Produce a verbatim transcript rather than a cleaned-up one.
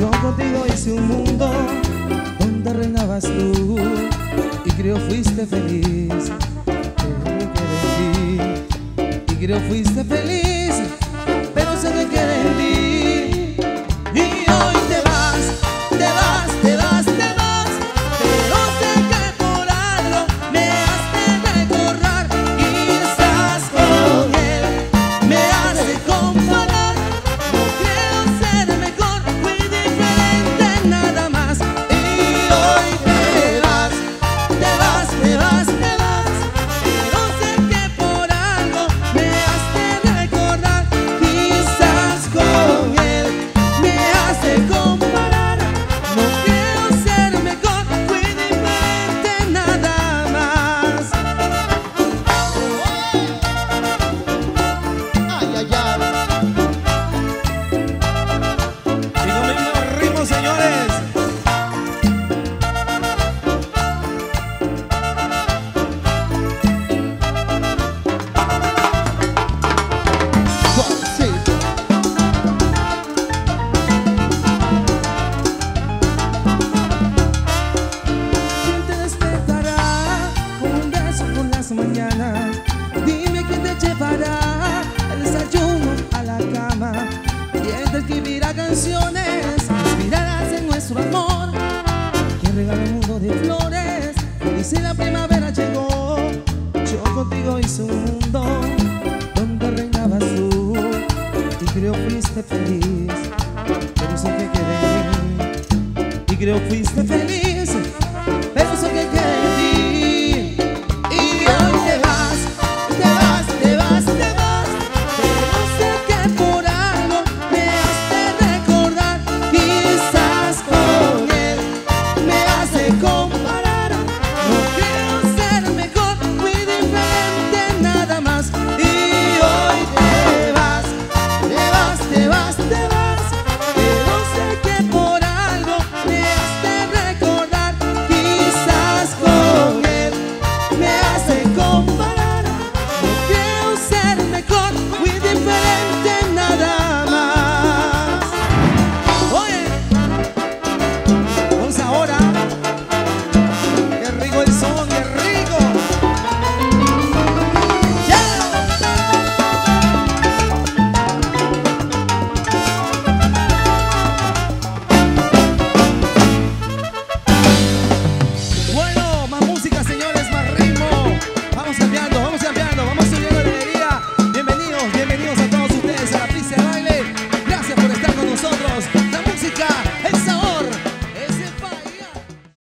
Yo contigo hice un mundo donde reinabas tú, y creo fuiste feliz. Y creo fuiste feliz, pero se me queda en ti. Y hoy te vas, te vas, te vas, te vas. Pero sé que por algo me has de recordar. Quizás con él me has de comparar. No creo ser mejor, fui diferente nada más. Y hoy te vas, te vas, te vas, te vas. Dime quién te llevará el desayuno a la cama, quién te escribirá canciones, inspirarás en nuestro amor, quién regala un mundo de flores. Y si la primavera llegó, yo contigo hice un mundo donde reinabas tú, y creo fuiste feliz, pero sé que quedé, y creo fuiste feliz.